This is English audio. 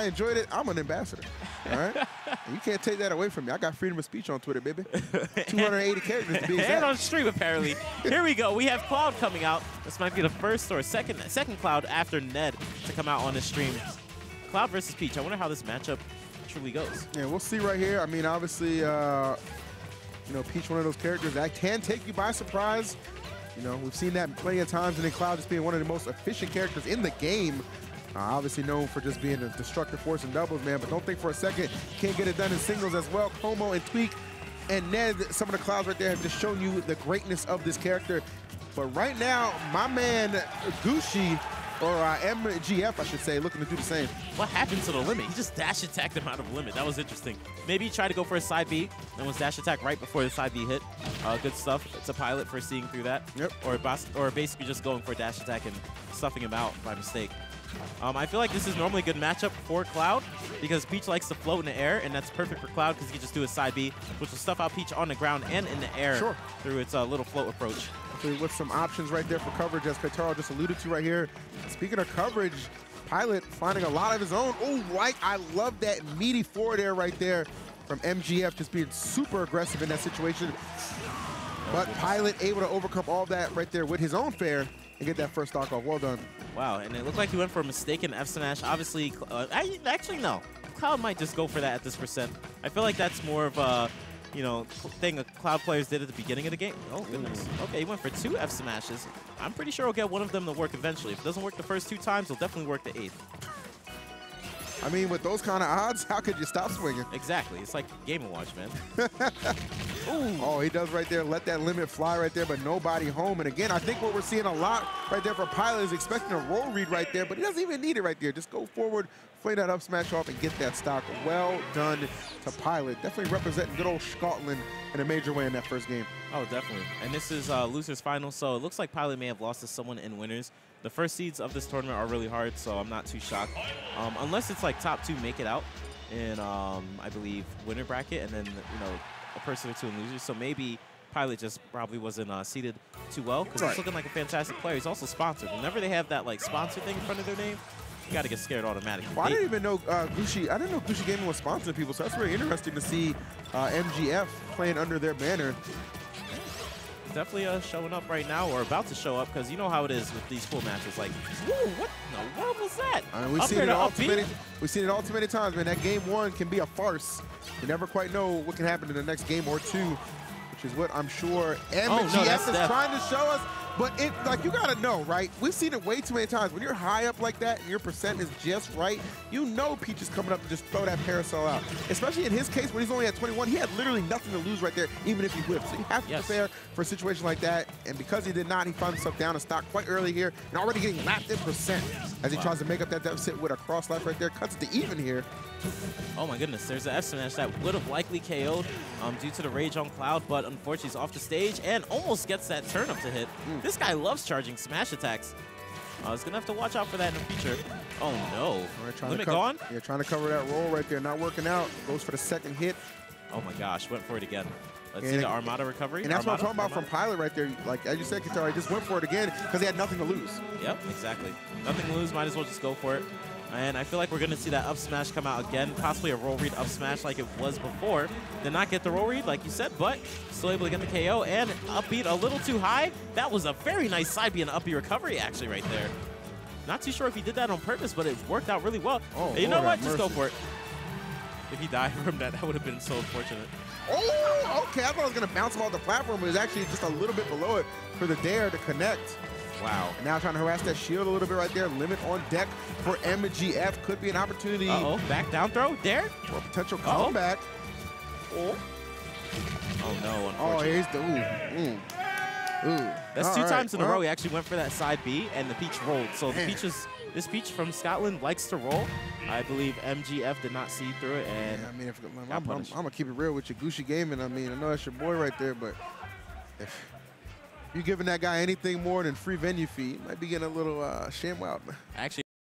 I enjoyed it. I'm an ambassador, all right? You can't take that away from me. I got freedom of speech on Twitter, baby. 280 characters to be exact. And on stream, apparently. Here we go. We have Cloud coming out. This might be the first or second Cloud after Ned to come out on the stream. Cloud versus Peach. I wonder how this matchup truly goes. Yeah, we'll see right here. I mean, obviously, you know, Peach, one of those characters that can take you by surprise. You know, we've seen that plenty of times, and then Cloud just being one of the most efficient characters in the game. Obviously known for just being a destructive force in doubles, man, but don't think for a second can't get it done in singles as well. Cuomo and Tweak and Ned, some of the Clouds right there have just shown you the greatness of this character. But right now, my man Gooshi, or MGF, I should say, looking to do the same. What happened to the limit? He just dash attacked him out of limit. That was interesting. Maybe he tried to go for a side B and was dash attack right before the side B hit. Good stuff. It's a Pilot for seeing through that. Yep. Or basically just going for a dash attack and stuffing him out by mistake. I feel like this is normally a good matchup for Cloud because Peach likes to float in the air, and that's perfect for Cloud because he can just do a side B, which will stuff out Peach on the ground and in the air through its little float approach. So with some options right there for coverage, as Petaro just alluded to right here. Speaking of coverage, Pilot finding a lot of his own. Oh, like, I love that meaty forward air right there from MGF, just being super aggressive in that situation. But Pilot able to overcome all that right there with his own fair and get that first stock off. Well done. Wow, and it looked like he went for a mistaken F smash. Obviously, actually, no. Cloud might just go for that at this percent. I feel like that's more of a, you know, thing Cloud players did at the beginning of the game. Oh, goodness. Okay, he went for 2 F smashes. I'm pretty sure he'll get one of them to work eventually. If it doesn't work the first 2 times, it'll definitely work the 8th. I mean, with those kind of odds, how could you stop swinging? Exactly. It's like Game & Watch, man. Ooh. Oh, he does right there. Let that limit fly right there, but nobody home. And again, I think what we're seeing a lot right there for Pilot is expecting a roll read right there, but he doesn't even need it right there. Just go forward, play that up smash off, and get that stock. Well done to Pilot. Definitely representing good old Scotland in a major way in that first game. Oh, definitely. And this is loser's final, so it looks like Pilot may have lost to someone in winners. The first seeds of this tournament are really hard, so I'm not too shocked. Unless it's like top 2 make it out in, I believe, winner bracket, and then, you know, a person or 2 in losers. So maybe Pilot just probably wasn't seeded too well because he's looking like a fantastic player. He's also sponsored. Whenever they have that, like, sponsor thing in front of their name, you got to get scared automatically. Well, I didn't even know Gucci. I didn't know Gucci Gaming was sponsoring people, so that's really interesting to see MGF playing under their banner. Definitely showing up right now, or about to show up, because you know how it is with these full matches. Like, whoa, what in the world was that? I mean, we've seen it all too many times, man. That game 1 can be a farce. You never quite know what can happen in the next game or 2, which is what I'm sure MGF is trying to show us. But it, like, you gotta know, right? We've seen it way too many times. When you're high up like that and your percent is just right, you know Peach is coming up to just throw that parasol out. Especially in his case, when he's only at 21, he had literally nothing to lose right there, even if he whipped. So you have to prepare for a situation like that. And because he did not, he found himself down a stock quite early here and already getting lapped in percent as he tries to make up that deficit with a cross left right there. Cuts it to even here. Oh my goodness, there's an F smash that would have likely KO'd due to the rage on Cloud, but unfortunately he's off the stage and almost gets that turn up to hit. This guy loves charging smash attacks. He's going to have to watch out for that in the future. Oh, no. Limit gone? Yeah, trying to cover that roll right there. Not working out. Goes for the second hit. Oh, my gosh. Went for it again. Let's see the Armada recovery. And that's what I'm talking about from Pilot right there. Like, as you said, Katari just went for it again because he had nothing to lose. Yep, exactly. Nothing to lose. Might as well just go for it. And I feel like we're going to see that up smash come out again, possibly a roll read up smash like it was before. Did not get the roll read, like you said, but still able to get the KO. And upbeat a little too high. That was a very nice side B and upbeat recovery, actually, right there. Not too sure if he did that on purpose, but it worked out really well. Oh, you know what? Just go for it. If he died from that, that would have been so unfortunate. Oh, okay. I thought I was going to bounce him off the platform, but it was actually just a little bit below it for the dare to connect. Wow. And now trying to harass that shield a little bit right there. Limit on deck for MGF. Could be an opportunity. Uh-oh. Back down throw there. For a potential comeback. Oh, no. Oh, here's the That's two times in a row. He actually went for that side B, and the Peach rolled. So the Peach is... This Peach from Scotland likes to roll. I believe MGF did not see through it. And yeah, I mean, if, I'm going to keep it real with you, Gucci Gaming. I mean, I know that's your boy right there, but if you're giving that guy anything more than free venue fee, might be getting a little sham wild. Actually.